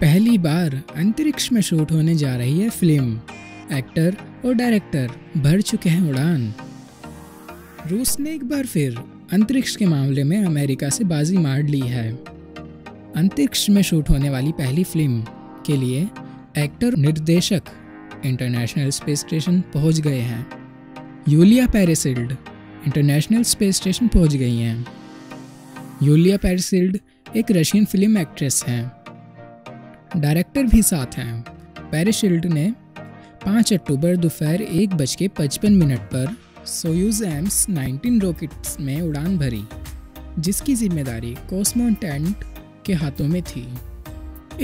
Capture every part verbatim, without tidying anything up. पहली बार अंतरिक्ष में शूट होने जा रही है फिल्म। एक्टर और डायरेक्टर भर चुके हैं उड़ान। रूस ने एक बार फिर अंतरिक्ष के मामले में अमेरिका से बाजी मार ली है। अंतरिक्ष में शूट होने वाली पहली फिल्म के लिए एक्टर निर्देशक इंटरनेशनल स्पेस स्टेशन पहुंच गए हैं। Yulia Peresild international space station पहुंच गई हैं। यूलिया पेरेसिल्ड एक रशियन फिल्म एक्ट्रेस हैं। डायरेक्टर भी साथ हैं। पेरेसिल्ड ने पाँच अक्टूबर दोपहर एक बज के पचपन मिनट पर Soyuz M S nineteen rockets में उड़ान भरी, जिसकी जिम्मेदारी कॉस्मोटेंट के हाथों में थी।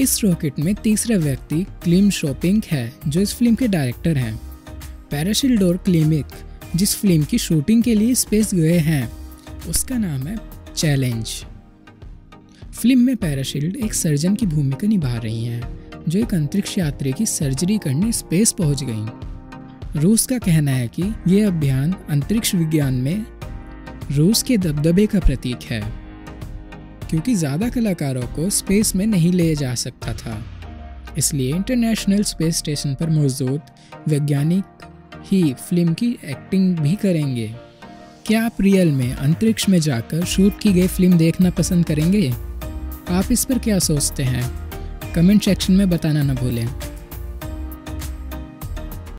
इस रॉकेट में तीसरा व्यक्ति क्लिम शिपेंको है, जो इस फिल्म के डायरेक्टर हैं। पेरेसिल्ड और क्लिमिक जिस फिल्म की शूटिंग के लिए स्पेस गए हैं, उसका नाम है चैलेंज। फिल्म में पेरेसिल्ड एक सर्जन की भूमिका निभा रही हैं, जो एक अंतरिक्ष यात्री की सर्जरी करने स्पेस पहुंच गईं। रूस का कहना है कि यह अभियान अंतरिक्ष विज्ञान में रूस के दबदबे का प्रतीक है, क्योंकि ज़्यादा कलाकारों को स्पेस में नहीं ले जा सकता था, इसलिए इंटरनेशनल स्पेस स्टेशन पर मौजूद वैज्ञानिक ही फिल्म की एक्टिंग भी करेंगे। क्या आप रियल में अंतरिक्ष में जाकर शूट की गई फिल्म देखना पसंद करेंगे? आप इस पर क्या सोचते हैं? कमेंट सेक्शन में बताना न भूलें।